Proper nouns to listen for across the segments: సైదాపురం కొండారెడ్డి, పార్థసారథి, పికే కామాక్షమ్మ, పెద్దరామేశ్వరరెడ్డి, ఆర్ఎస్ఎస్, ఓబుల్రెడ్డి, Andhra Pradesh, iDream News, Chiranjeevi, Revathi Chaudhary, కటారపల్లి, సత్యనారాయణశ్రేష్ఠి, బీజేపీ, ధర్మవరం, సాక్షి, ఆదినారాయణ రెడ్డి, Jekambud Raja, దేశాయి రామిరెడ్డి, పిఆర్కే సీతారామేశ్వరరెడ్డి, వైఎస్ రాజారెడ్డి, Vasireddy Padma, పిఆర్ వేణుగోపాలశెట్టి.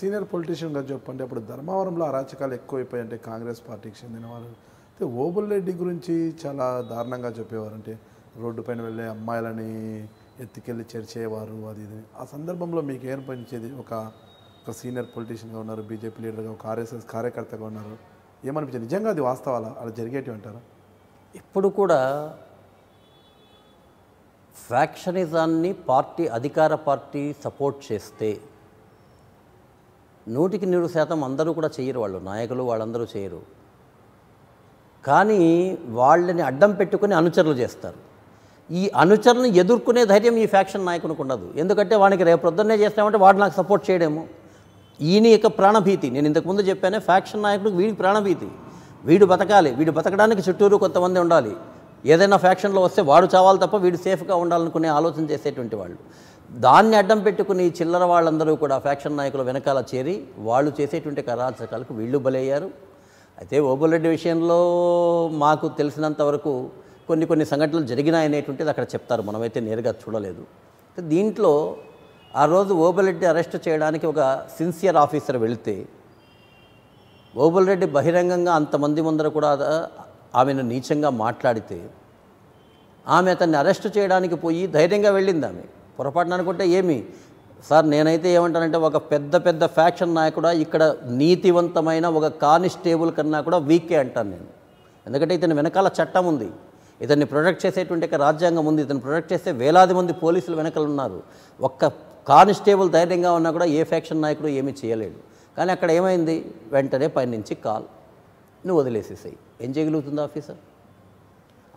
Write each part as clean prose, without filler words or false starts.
senior politicianగా చెప్పండి అప్పుడు ధర్మవరంలో అరాచకాలు ఎక్కువైపోయాయంటే కాంగ్రెస్ పార్టీకి చెందిన వాళ్ళు అయితే ఓబుల్రెడ్డి గురించి చాలా దారుణంగా చెప్పేవారంటే రోడ్డు పైన వెళ్ళే అమ్మాయిలని ఎత్తికెళ్ళి చేర్చేవారు అది ఇది ఆ సందర్భంలో మీకు ఏర్పనిచేది ఒక సీనియర్ పొలిటీషియన్గా ఉన్నారు బీజేపీ లీడర్గా ఒక ఆర్ఎస్ఎస్ కార్యకర్తగా ఉన్నారు ఏమనిపించింది నిజంగా అది వాస్తవాలా అలా జరిగేటివి అంటారా ఇప్పుడు కూడా ఫ్యాక్షనిజాన్ని పార్టీ అధికార పార్టీ సపోర్ట్ చేస్తే 100% అందరూ కూడా చేయరు వాళ్ళు నాయకులు వాళ్ళందరూ చేయరు కానీ వాళ్ళని అడ్డం పెట్టుకొని అనుచరులు చేస్తారు ఈ అనుచరులను ఎదుర్కొనే ధైర్యం ఈ ఫ్యాక్షన్ నాయకునికి ఉండదు ఎందుకంటే వానికి రేపొద్దున్నే చేస్తామంటే వాడు నాకు సపోర్ట్ చేయడము ఈయన యొక్క ప్రాణభీతి నేను ఇంతకుముందు చెప్పానే ఫ్యాక్షన్ నాయకుడికి వీడి ప్రాణభీతి వీడు బతకాలి వీడు బతకడానికి చుట్టూరు కొంతమంది ఉండాలి ఏదైనా ఫ్యాక్షన్లో వస్తే వాడు చావాలి తప్ప వీడు సేఫ్గా ఉండాలనుకునే ఆలోచన చేసేటువంటి వాళ్ళు దాన్ని అడ్డం పెట్టుకుని చిల్లర వాళ్ళందరూ కూడా ఫ్యాక్షన్ నాయకుల వెనకాల చేరి వాళ్ళు చేసేటువంటి అరాచకాలకు వీళ్ళు బలయ్యారు అయితే ఓబులరెడ్డి విషయంలో మాకు తెలిసినంత వరకు కొన్ని సంఘటనలు జరిగినాయి అనేటువంటిది అక్కడ చెప్తారు మనమైతే నేరుగా చూడలేదు దీంట్లో ఆ రోజు ఓబులరెడ్డి అరెస్ట్ చేయడానికి ఒక సిన్సియర్ ఆఫీసర్ వెళితే ఓబులరెడ్డి బహిరంగంగా అంతమంది ముందర కూడా ఆమెను నీచంగా మాట్లాడితే ఆమె అతన్ని అరెస్ట్ చేయడానికి పోయి ధైర్యంగా వెళ్ళింది ఆమె పొరపాటున అనుకుంటే ఏమి సార్ నేనైతే ఏమంటానంటే ఒక పెద్ద ఫ్యాక్షన్ నాయకుడా ఇక్కడ నీతివంతమైన ఒక కానిస్టేబుల్ కన్నా కూడా వీకే అంటాను నేను ఎందుకంటే ఇతని వెనకాల చట్టం ఉంది ఇతన్ని ప్రొటెక్ట్ చేసేటువంటి రాజ్యాంగం ఉంది ఇతను ప్రొటెక్ట్ చేస్తే వేలాది మంది పోలీసులు వెనకలు ఉన్నారు ఒక్క కానిస్టేబుల్ ధైర్యంగా ఉన్నా కూడా ఏ ఫ్యాక్షన్ నాయకుడు ఏమీ చేయలేడు కానీ అక్కడ ఏమైంది వెంటనే పైనుంచి కాల్ నువ్వు వదిలేసేసాయి ఏం చేయగలుగుతుంది ఆఫీసర్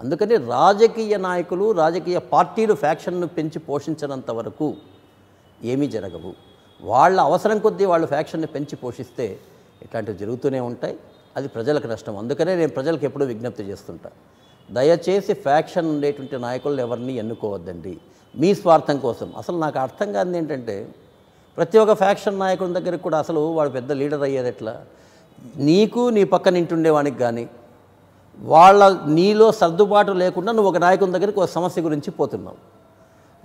అందుకని రాజకీయ నాయకులు రాజకీయ పార్టీలు ఫ్యాక్షన్ను పెంచి పోషించినంత వరకు ఏమీ జరగవు వాళ్ళ అవసరం కొద్దీ వాళ్ళు ఫ్యాక్షన్ని పెంచి పోషిస్తే ఇట్లాంటివి జరుగుతూనే ఉంటాయి అది ప్రజలకు నష్టం అందుకనే నేను ప్రజలకు ఎప్పుడూ విజ్ఞప్తి చేస్తుంటా దయచేసి ఫ్యాక్షన్ ఉండేటువంటి నాయకులు ఎవరిని ఎన్నుకోవద్దండి మీ స్వార్థం కోసం అసలు నాకు అర్థం కాదు ఏంటంటే ప్రతి ఒక్క ఫ్యాక్షన్ నాయకుడి దగ్గరికి కూడా అసలు వాడు పెద్ద లీడర్ అయ్యేది ఎట్లా నీకు నీ పక్కన ఇంటుండేవానికి కానీ వాళ్ళ నీలో సర్దుబాటు లేకుండా నువ్వు ఒక నాయకుని దగ్గరికి ఒక సమస్య గురించి పోతున్నావు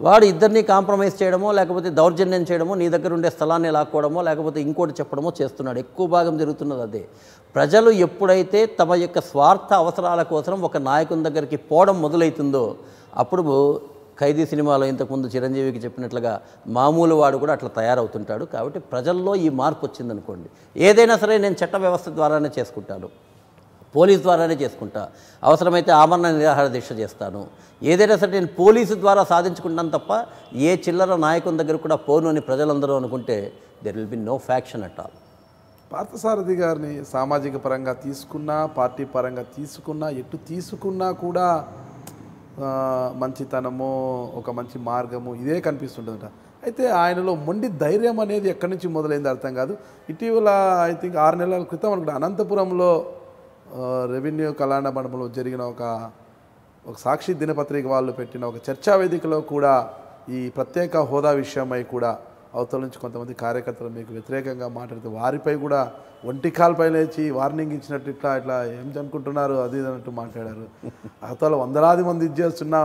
వాడు ఇద్దరిని కాంప్రమైజ్ చేయడమో లేకపోతే దౌర్జన్యం చేయడమో నీ దగ్గర ఉండే స్థలాన్ని లాక్కోవడమో లేకపోతే ఇంకోటి చెప్పడమో చేస్తున్నాడు ఎక్కువ భాగం జరుగుతున్నది అదే ప్రజలు ఎప్పుడైతే తమ యొక్క స్వార్థ అవసరాల కోసం ఒక నాయకుని దగ్గరికి పోవడం మొదలవుతుందో అప్పుడు ఖైదీ సినిమాలో ఇంతకుముందు చిరంజీవికి చెప్పినట్లుగా మామూలు వాడు కూడా అట్లా తయారవుతుంటాడు కాబట్టి ప్రజల్లో ఈ మార్పు వచ్చిందనుకోండి ఏదైనా సరే నేను చట్ట వ్యవస్థ ద్వారానే చేసుకుంటాను పోలీస్ ద్వారానే చేసుకుంటా అవసరమైతే ఆమరణ నిరాహార దీక్ష చేస్తాను ఏదైనా సరే నేను పోలీసు ద్వారా సాధించుకుంటాను తప్ప ఏ చిల్లర నాయకుని దగ్గర కూడా పోను అని ప్రజలందరూ అనుకుంటే there will be no faction at all పార్థసారథి గారిని సామాజిక పరంగా తీసుకున్నా పార్టీ పరంగా తీసుకున్నా ఎటు తీసుకున్నా కూడా మంచితనము ఒక మంచి మార్గము ఇదే కనిపిస్తుంటుందట అయితే ఆయనలో మొండి ధైర్యం అనేది ఎక్కడి నుంచి మొదలైంది అర్థం కాదు ఇటీవల ఐ థింక్ 6 నెలల క్రితం అనుకుంటా అనంతపురంలో రెవెన్యూ కళ్యాణ మండపంలో జరిగిన ఒక సాక్షి దినపత్రిక వాళ్ళు పెట్టిన ఒక చర్చా వేదికలో కూడా ఈ ప్రత్యేక హోదా విషయమై కూడా అవతల నుంచి కొంతమంది కార్యకర్తలు మీకు వ్యతిరేకంగా మాట్లాడితే వారిపై కూడా ఒంటి కాలుపై లేచి వార్నింగ్ ఇచ్చినట్టు ఇట్లా ఏం అనుకుంటున్నారు అది అన్నట్టు మాట్లాడారు అవతల వందలాది మంది చేస్తున్నా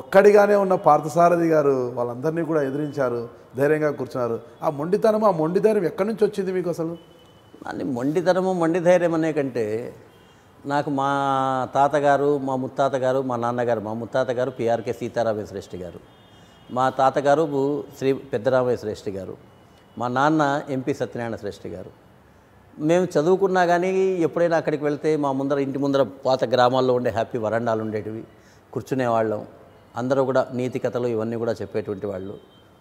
ఒక్కడిగానే ఉన్న పార్థసారథి గారు వాళ్ళందరినీ కూడా ఎదిరించారు ధైర్యంగా కూర్చున్నారు ఆ మొండిధైర్యం ఎక్కడి నుంచి వచ్చింది మీకు అసలు అని మొండిధైర్యం అనే కంటే నాకు మా తాతగారు మా ముత్తాతగారు మా నాన్నగారు మా ముత్తాతగారు పిఆర్కే సీతారామేశ్వరరెడ్డి గారు మా తాతగారు శ్రీ పెద్దరామేశ్వరరెడ్డి గారు మా నాన్న ఎంపీ సత్యనారాయణశ్రేష్ఠి గారు మేము చదువుకున్నా కానీ ఎప్పుడైనా అక్కడికి వెళ్తే మా ముందర ఇంటి ముందర పాత గ్రామాల్లో ఉండే హ్యాపీ వరండాలు ఉండేటివి కూర్చునేవాళ్ళం అందరూ కూడా నీతి కథలు ఇవన్నీ కూడా చెప్పేటువంటి వాళ్ళు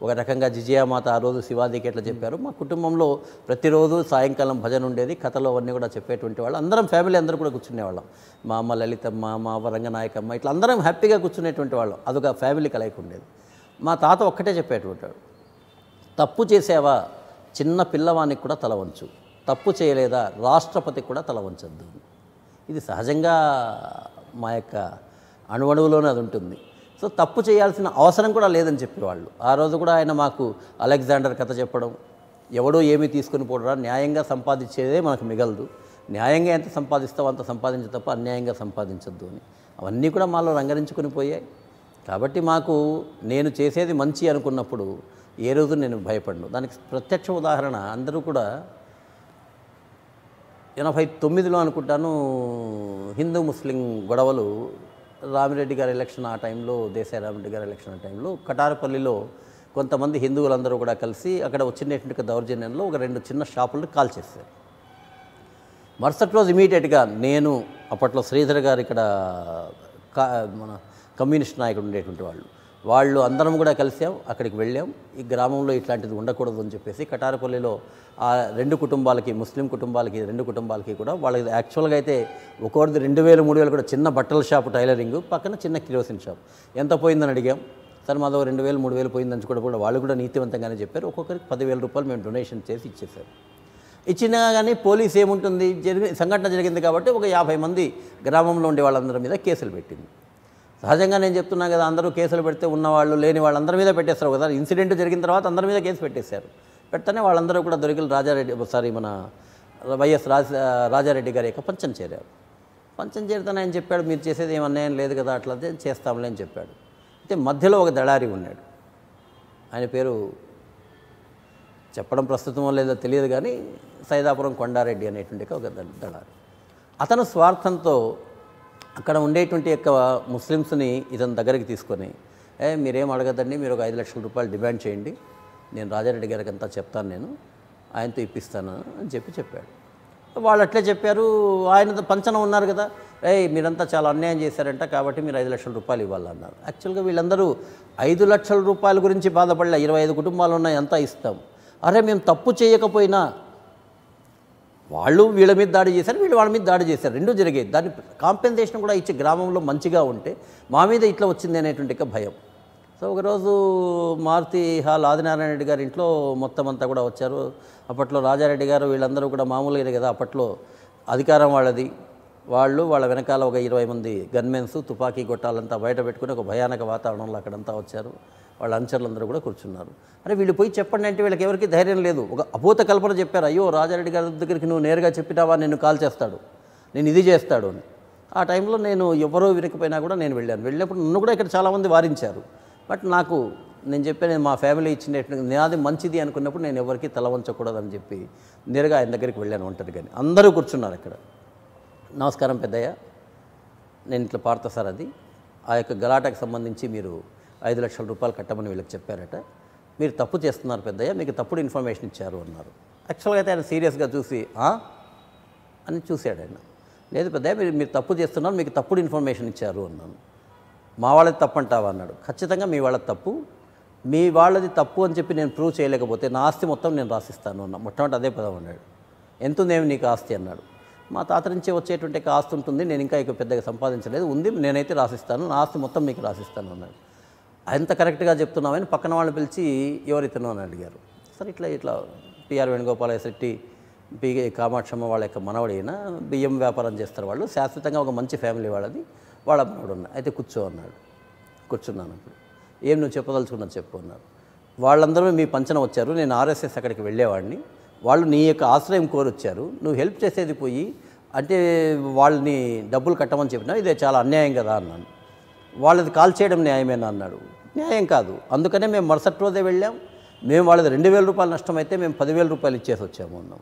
ఒక రకంగా జిజియామాత ఆ రోజు శివాజీకి ఎట్లా చెప్పారు మా కుటుంబంలో ప్రతిరోజు సాయంకాలం భజన ఉండేది కథలో అవన్నీ కూడా చెప్పేటువంటి వాళ్ళు అందరం ఫ్యామిలీ అందరూ కూడా కూర్చునేవాళ్ళం మా అమ్మ లలితమ్మ మా అవ్వ రంగనాయకమ్మ ఇట్లా అందరం హ్యాపీగా కూర్చునేటువంటి వాళ్ళం అదొక ఫ్యామిలీ కలయిక ఉండేది మా తాత ఒక్కటే చెప్పేటువంటి వాడు తప్పు చేసావా చిన్న పిల్లవానికి కూడా తల వంచు తప్పు చేయలేదా రాష్ట్రపతికి కూడా తల వంచద్దు ఇది సహజంగా మా యొక్క అణువణువులోనే అది ఉంటుంది సో తప్పు చేయాల్సిన అవసరం కూడా లేదని చెప్పేవాళ్ళు ఆ రోజు కూడా ఆయన మాకు అలెగ్జాండర్ కథ చెప్పడం ఎవడో ఏమీ తీసుకుని పోడరా న్యాయంగా సంపాదించేదే మనకు మిగలదు న్యాయంగా ఎంత సంపాదిస్తావు అంత సంపాదించే తప్ప అన్యాయంగా సంపాదించద్దు అని అవన్నీ కూడా మాలో రంగరించుకుని పోయాయి కాబట్టి మాకు నేను చేసేది మంచి అనుకున్నప్పుడు ఏ రోజు నేను భయపడను. దానికి ప్రత్యక్ష ఉదాహరణ అందరూ కూడా 89లో అనుకుంటాను హిందూ ముస్లిం గొడవలు, రామిరెడ్డి గారి ఎలక్షన్ ఆ టైంలో, దేశాయి రామిరెడ్డి గారి ఎలక్షన్ ఆ టైంలో కటారపల్లిలో కొంతమంది హిందువులందరూ కూడా కలిసి అక్కడ వచ్చినటువంటి దౌర్జన్యంలో ఒక 2 చిన్న షాపులను కాల్ చేశారు. మరుసటి రోజు ఇమీడియట్గా నేను అప్పట్లో శ్రీధర్ గారు ఇక్కడ మన కమ్యూనిస్ట్ నాయకుడు ఉండేటువంటి వాళ్ళు అందరం కూడా కలిసాం, అక్కడికి వెళ్ళాం. ఈ గ్రామంలో ఇట్లాంటిది ఉండకూడదు అని చెప్పేసి కటారపల్లిలో ఆ 2 కుటుంబాలకి, ముస్లిం కుటుంబాలకి, 2 కుటుంబాలకి కూడా వాళ్ళకి యాక్చువల్గా అయితే ఒక్కొక్కరిది 2000-3000 కూడా చిన్న బట్టల షాప్, టైలరింగ్ పక్కన చిన్న కిరోసిన్ షాప్. ఎంత పోయిందని అడిగాం. సార్ మాదో 2000-3000 పోయిందని కూడా వాళ్ళు కూడా నీతివంతంగానే చెప్పారు. ఒక్కొక్కరికి 10,000 రూపాయలు మేము డొనేషన్ చేసి ఇచ్చేసారు. ఇచ్చినా కానీ పోలీస్ ఏముంటుంది, సంఘటన జరిగింది కాబట్టి ఒక 50 మంది గ్రామంలో ఉండే వాళ్ళందరి మీద కేసులు పెట్టింది. సహజంగా నేను చెప్తున్నాను కదా, అందరూ కేసులు పెడితే ఉన్నవాళ్ళు లేని వాళ్ళందరి మీద పెట్టేస్తారు కదా. ఇన్సిడెంట్ జరిగిన తర్వాత అందరి మీద కేసు పెట్టేశారు. పెడితేనే వాళ్ళందరూ కూడా దొరికిలు రాజారెడ్డి ఒకసారి మన వైఎస్ రాజారెడ్డి గారి యొక్క పంచం చేరారు. పంచం చేరితేనే ఆయన చెప్పాడు, మీరు చేసేది ఏం అన్యాయం లేదు కదా, అట్లా చేస్తాంలే అని చెప్పాడు. అయితే మధ్యలో ఒక దళారి ఉన్నాడు, ఆయన పేరు చెప్పడం ప్రస్తుతం లేదో తెలియదు కానీ సైదాపురం కొండారెడ్డి అనేటువంటి ఒక దళారి. అతను స్వార్థంతో అక్కడ ఉండేటువంటి యొక్క ముస్లిమ్స్ని ఇతని దగ్గరికి తీసుకొని, మీరేం అడగదండి, మీరు ఒక 5 లక్షల రూపాయలు డిమాండ్ చేయండి, నేను రాజారెడ్డి గారికి అంతా చెప్తాను, నేను ఆయనతో ఇప్పిస్తాను అని చెప్పాడు. వాళ్ళు అట్లే చెప్పారు. ఆయన పంచన ఉన్నారు కదా, మీరంతా చాలా అన్యాయం చేశారంట కాబట్టి మీరు 5 లక్షల రూపాయలు ఇవ్వాలన్నారు. యాక్చువల్గా వీళ్ళందరూ 5 లక్షల రూపాయల గురించి బాధపడలే. 25 కుటుంబాలు ఉన్నాయి, అంతా ఇస్తాం. అరే మేము తప్పు చేయకపోయినా వాళ్ళు వీళ్ళ మీద దాడి చేశారు, వీళ్ళు వాళ్ళ మీద దాడి చేశారు, రెండూ జరిగాయి. దాని కాంపెన్సేషన్ కూడా ఇచ్చే గ్రామంలో మంచిగా ఉంటే మా మీద ఇట్లా వచ్చింది అనేటువంటి భయం. సో ఒకరోజు మారుతి హాల్ ఆదినారాయణ రెడ్డి గారి ఇంట్లో మొత్తం అంతా కూడా వచ్చారు. అప్పట్లో రాజారెడ్డి గారు వీళ్ళందరూ కూడా మామూలుగానే కదా, అప్పట్లో అధికారం వాళ్ళది, వాళ్ళ వెనకాల ఒక 20 మంది గన్మెన్స్ తుపాకీ గొట్టాలంతా బయట పెట్టుకుని ఒక భయానక వాతావరణంలో అక్కడంతా వచ్చారు. వాళ్ళ అనుచరులందరూ కూడా కూర్చున్నారు. అరే వీళ్ళు పోయి చెప్పండి అంటే వీళ్ళకి ఎవరికి ధైర్యం లేదు. ఒక అభూత కల్పన చెప్పారు, అయ్యో రాజారెడ్డి గారి దగ్గరికి నువ్వు నేరుగా చెప్పినావా, నిన్ను కాల్ చేస్తాడు, నేను ఇది చేస్తాడు అని. ఆ టైంలో నేను ఎవరో వినకపోయినా కూడా నేను వెళ్ళాను. వెళ్ళినప్పుడు నన్ను కూడా ఇక్కడ చాలామంది వారించారు. బట్ నాకు నేను చెప్పాను, మా ఫ్యామిలీ ఇచ్చినట్టు నాది మంచిది అనుకున్నప్పుడు నేను ఎవరికి తల వంచకూడదని చెప్పి నేరుగా ఆయన దగ్గరికి వెళ్ళాను ఒంటరి. కానీ అందరూ కూర్చున్నారు అక్కడ. నమస్కారం పెద్దయ్య, నేను ఇట్లా పార్థ సారథి, ఆ యొక్క గలాటకు సంబంధించి మీరు 5 లక్షల రూపాయలు కట్టమని వీళ్ళకి చెప్పారట, మీరు తప్పు చేస్తున్నారు పెద్దయ్య, మీకు తప్పుడు ఇన్ఫర్మేషన్ ఇచ్చారు అన్నారు. యాక్చువల్గా అయితే ఆయన సీరియస్గా చూసి అని చూశాడు. ఆయన లేదు పెద్దయ్య, మీరు తప్పు చేస్తున్నారు, మీకు తప్పుడు ఇన్ఫర్మేషన్ ఇచ్చారు అన్నాను. మా వాళ్ళది తప్పు అంటావా అన్నాడు. ఖచ్చితంగా మీ వాళ్ళది తప్పు, మీ వాళ్ళది తప్పు అని చెప్పి నేను ప్రూవ్ చేయలేకపోతే నా ఆస్తి మొత్తం నేను రాసిస్తాను అన్నా. మొట్టమొదటి అదే పదం అన్నాడు. ఎంత ఉందేమి నీకు ఆస్తి అన్నాడు. మా తాత నుంచి వచ్చేటువంటి ఆస్తి ఉంటుంది, నేను ఇంకా పెద్దగా సంపాదించలేదు, ఉంది, నేనైతే రాసిస్తాను, నా ఆస్తి మొత్తం మీకు రాసిస్తాను అన్నాడు. అంత కరెక్ట్గా చెప్తున్నామని పక్కన వాళ్ళని పిలిచి ఎవరితనో అని అడిగారు. సరే ఇట్లా పిఆర్ వేణుగోపాలశెట్టి, పికే కామాక్షమ్మ వాళ్ళ యొక్క మనవడైనా బియ్యం వ్యాపారం చేస్తారు వాళ్ళు, శాశ్వతంగా ఒక మంచి ఫ్యామిలీ వాళ్ళది, వాళ్ళ మనవడు ఉన్నా. అయితే కూర్చో అన్నాడు. కూర్చున్నాను. అప్పుడు ఏం నువ్వు చెప్పదలుచుకున్నావు చెప్పు అన్నారు. వాళ్ళందరూ మీ పంచన వచ్చారు, నేను ఆర్ఎస్ఎస్ అక్కడికి వెళ్ళేవాడిని, వాళ్ళు నీ యొక్క ఆశ్రయం కోరొచ్చారు, నువ్వు హెల్ప్ చేసేది పోయి అంటే వాళ్ళని డబ్బులు కట్టమని చెప్పినా ఇదే చాలా అన్యాయం కదా అన్నాను. వాళ్ళది కాల్ చేయడం న్యాయమేనా అన్నాడు. న్యాయం కాదు, అందుకనే మేము మరుసటి రోజే వెళ్ళాం, మేము వాళ్ళది 2000 రూపాయలు నష్టం అయితే మేము 10,000 రూపాయలు ఇచ్చేసి వచ్చాము అన్నాం.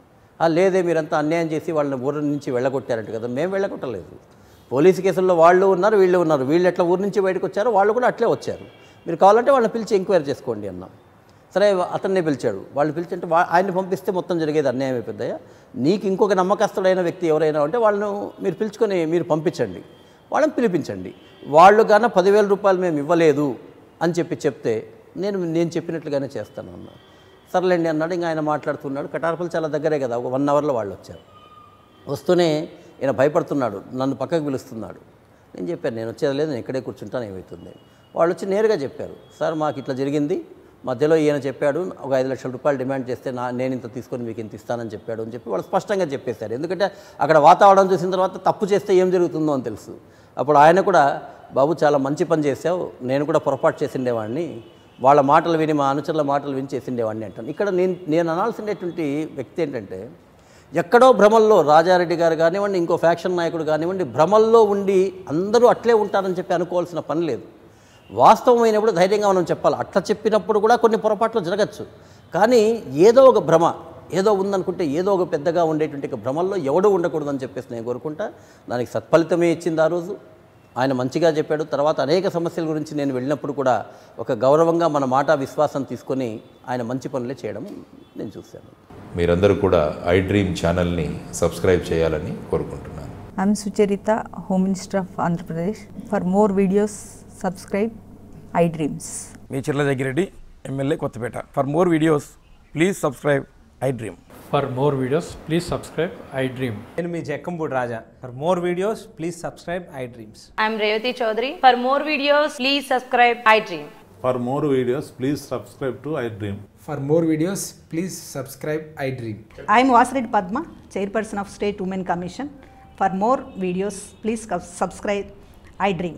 లేదే మీరంతా అన్యాయం చేసి వాళ్ళని ఊరి నుంచి వెళ్ళగొట్టారంట కదా. మేము వెళ్ళగొట్టలేదు, పోలీసు కేసుల్లో వాళ్ళు ఉన్నారు, వీళ్ళు ఉన్నారు, వీళ్ళు ఎట్లా ఊరి నుంచి బయటకు వచ్చారు, వాళ్ళు కూడా అట్లే వచ్చారు, మీరు కావాలంటే వాళ్ళని పిలిచి ఎంక్వైరీ చేసుకోండి అన్నాం. సరే అతన్నే పిలిచాడు. వాళ్ళు పిలిచంటే ఆయన్ని పంపిస్తే మొత్తం జరిగేది అన్యాయం అయిపోద్దయ్యా, నీకు ఇంకొక నమ్మకస్తుడైన వ్యక్తి ఎవరైనా ఉంటే వాళ్ళను మీరు పిలుచుకొని మీరు పంపించండి, వాళ్ళని పిలిపించండి, వాళ్ళు కానీ 10,000 రూపాయలు మేము ఇవ్వలేదు అని చెప్తే నేను చెప్పినట్లుగానే చేస్తాను అన్నాను. సర్లేండి అన్నాడు. ఇంకా ఆయన మాట్లాడుతున్నాడు. కటారపల్లి చాలా దగ్గరే కదా, ఒక 1 అవర్లో వాళ్ళు వచ్చారు. వస్తూనే ఈయన భయపడుతున్నాడు, నన్ను పక్కకు పిలుస్తున్నాడు. నేను చెప్పాను, నేను వచ్చేది లేదు, నేను ఇక్కడే కూర్చుంటాను, ఏమవుతుంది. వాళ్ళు వచ్చి నేరుగా చెప్పారు, సార్ మాకు ఇట్లా జరిగింది, మధ్యలో ఈయన చెప్పాడు ఒక 5 లక్షల రూపాయలు డిమాండ్ చేస్తే నేను ఇంత తీసుకొని మీకు ఇంత ఇస్తానని చెప్పాడు అని చెప్పి వాళ్ళు స్పష్టంగా చెప్పేశారు. ఎందుకంటే అక్కడ వాతావరణం చూసిన తర్వాత తప్పు చేస్తే ఏం జరుగుతుందో అని తెలుసు. అప్పుడు ఆయన కూడా, బాబు చాలా మంచి పని చేశావు, నేను కూడా పొరపాటు చేసిండేవాడిని, వాళ్ళ మాటలు విని మా అనుచరుల మాటలు విని చేసిండేవాడిని అంటాను. ఇక్కడ నేను అనాల్సినటువంటి వ్యక్తి ఏంటంటే, ఎక్కడో భ్రమల్లో రాజారెడ్డి గారు కానివ్వండి, ఇంకో ఫ్యాక్షన్ నాయకుడు కానివ్వండి, భ్రమల్లో ఉండి అందరూ అట్లే ఉంటారని చెప్పి అనుకోవాల్సిన పని లేదు. వాస్తవమైనప్పుడు ధైర్యంగా మనం చెప్పాలి. అట్లా చెప్పినప్పుడు కూడా కొన్ని పొరపాట్లు జరగచ్చు, కానీ ఏదో ఒక భ్రమ ఏదో ఉందనుకుంటే ఏదో ఒక పెద్దగా ఉండేటువంటి భ్రమల్లో ఎవడూ ఉండకూడదని చెప్పేసి నేను కోరుకుంటా. దానికి సత్ఫలితమే ఇచ్చింది. ఆ రోజు ఆయన మంచిగా చెప్పాడు. తర్వాత అనేక సమస్యల గురించి నేను వెళ్ళినప్పుడు కూడా ఒక గౌరవంగా మన మాట విశ్వాసం తీసుకొని ఆయన మంచి పనులే చేయడం నేను చూశాను. మీరందరూ కూడా ఐ డ్రీమ్ ఛానల్ని సబ్స్క్రైబ్ చేయాలని కోరుకుంటున్నాను. I'm Sucharita, Home Minister of Andhra Pradesh. For more videos, subscribe I Dreams. Me Chiranjeevi, MLA Kottapeta. For more videos, please subscribe I Dream. For more videos, please subscribe I Dream. Me Jekambud Raja. For more videos, please subscribe I Dreams. I'm Revathi Chaudhary. For more videos, please subscribe I Dream. For more videos, please subscribe to I Dream. For more videos, please subscribe I Dream. I'm Vasireddy Padma, Chairperson of State Women Commission. For more videos, please subscribe I Dream.